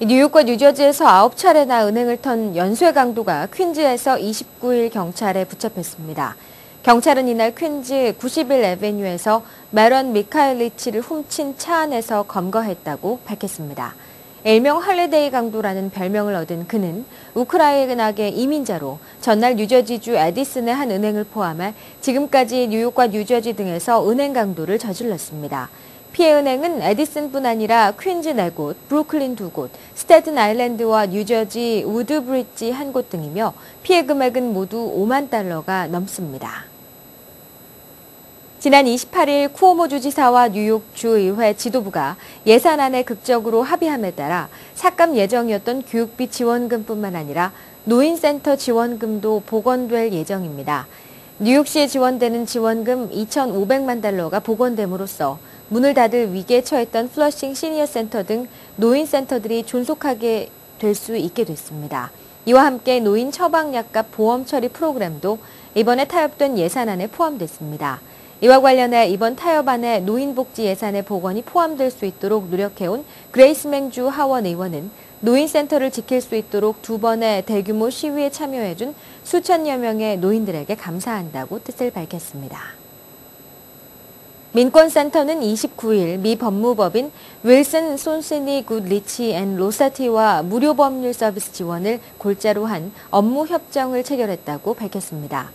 뉴욕과 뉴저지에서 9차례나 은행을 턴 연쇄 강도가 퀸즈에서 29일 경찰에 붙잡혔습니다. 경찰은 이날 퀸즈 91 에베뉴에서 매런 미카엘리치를 훔친 차 안에서 검거했다고 밝혔습니다. 일명 할러데이 강도라는 별명을 얻은 그는 우크라이나계 이민자로 전날 뉴저지주 에디슨의 한 은행을 포함해 지금까지 뉴욕과 뉴저지 등에서 은행 강도를 저질렀습니다. 피해 은행은 에디슨뿐 아니라 퀸즈 4곳, 브루클린 2곳, 스태튼 아일랜드와 뉴저지 우드브리지 1곳 등이며 피해 금액은 모두 5만 달러가 넘습니다. 지난 28일 쿠오모 주지사와 뉴욕 주의회 지도부가 예산안에 극적으로 합의함에 따라 삭감 예정이었던 교육비 지원금뿐만 아니라 노인센터 지원금도 복원될 예정입니다. 뉴욕시에 지원되는 지원금 2,500만 달러가 복원됨으로써 문을 닫을 위기에 처했던 플러싱 시니어센터 등 노인센터들이 존속하게 될 수 있게 됐습니다. 이와 함께 노인 처방약값 보험 처리 프로그램도 이번에 타협된 예산안에 포함됐습니다. 이와 관련해 이번 타협안에 노인복지 예산의 복원이 포함될 수 있도록 노력해온 그레이스맹주 하원 의원은 노인센터를 지킬 수 있도록 2번의 대규모 시위에 참여해준 수천여 명의 노인들에게 감사한다고 뜻을 밝혔습니다. 민권센터는 29일 미 법무법인 윌슨 손시니 굿 리치 앤 로사티와 무료 법률 서비스 지원을 골자로 한 업무 협정을 체결했다고 밝혔습니다.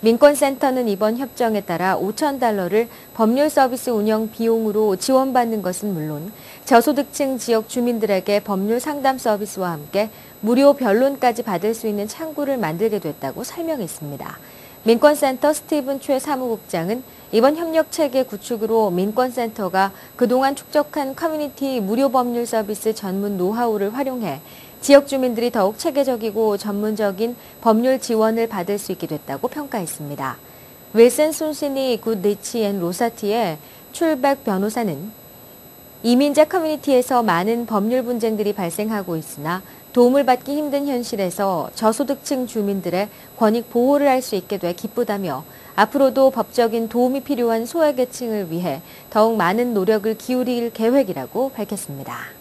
민권센터는 이번 협정에 따라 5천 달러를 법률 서비스 운영 비용으로 지원받는 것은 물론 저소득층 지역 주민들에게 법률 상담 서비스와 함께 무료 변론까지 받을 수 있는 창구를 만들게 됐다고 설명했습니다. 민권센터 스티븐 최 사무국장은 이번 협력체계 구축으로 민권센터가 그동안 축적한 커뮤니티 무료 법률 서비스 전문 노하우를 활용해 지역 주민들이 더욱 체계적이고 전문적인 법률 지원을 받을 수 있게 됐다고 평가했습니다. 윌슨 손시니 굿 리치 앤 로사티의 출백 변호사는 이민자 커뮤니티에서 많은 법률 분쟁들이 발생하고 있으나 도움을 받기 힘든 현실에서 저소득층 주민들의 권익 보호를 할 수 있게 돼 기쁘다며 앞으로도 법적인 도움이 필요한 소외계층을 위해 더욱 많은 노력을 기울일 계획이라고 밝혔습니다.